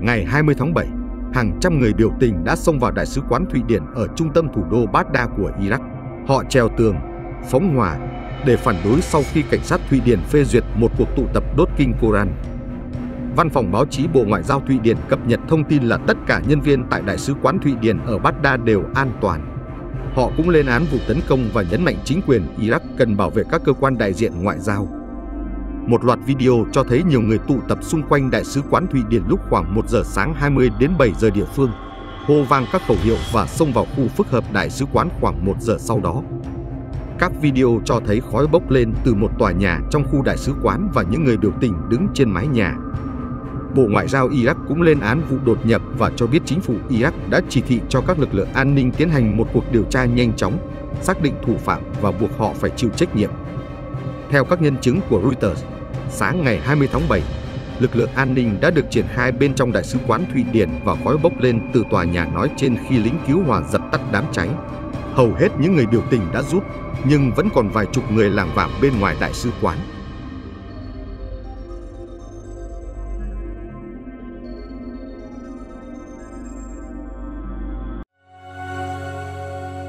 Ngày 20 tháng 7, hàng trăm người biểu tình đã xông vào Đại sứ quán Thụy Điển ở trung tâm thủ đô Baghdad của Iraq. Họ trèo tường, phóng hỏa để phản đối sau khi cảnh sát Thụy Điển phê duyệt một cuộc tụ tập đốt kinh Koran. Văn phòng báo chí Bộ Ngoại giao Thụy Điển cập nhật thông tin là tất cả nhân viên tại Đại sứ quán Thụy Điển ở Baghdad đều an toàn. Họ cũng lên án vụ tấn công và nhấn mạnh chính quyền Iraq cần bảo vệ các cơ quan đại diện ngoại giao. Một loạt video cho thấy nhiều người tụ tập xung quanh Đại sứ quán Thụy Điển lúc khoảng 1 giờ sáng 20 đến 7 giờ địa phương, hô vang các khẩu hiệu và xông vào khu phức hợp Đại sứ quán khoảng 1 giờ sau đó. Các video cho thấy khói bốc lên từ một tòa nhà trong khu Đại sứ quán và những người biểu tình đứng trên mái nhà. Bộ Ngoại giao Iraq cũng lên án vụ đột nhập và cho biết chính phủ Iraq đã chỉ thị cho các lực lượng an ninh tiến hành một cuộc điều tra nhanh chóng, xác định thủ phạm và buộc họ phải chịu trách nhiệm. Theo các nhân chứng của Reuters, sáng ngày 20 tháng 7, lực lượng an ninh đã được triển khai bên trong Đại sứ quán Thụy Điển và khói bốc lên từ tòa nhà nói trên khi lính cứu hỏa dập tắt đám cháy. Hầu hết những người biểu tình đã rút, nhưng vẫn còn vài chục người làm vả bên ngoài Đại sứ quán.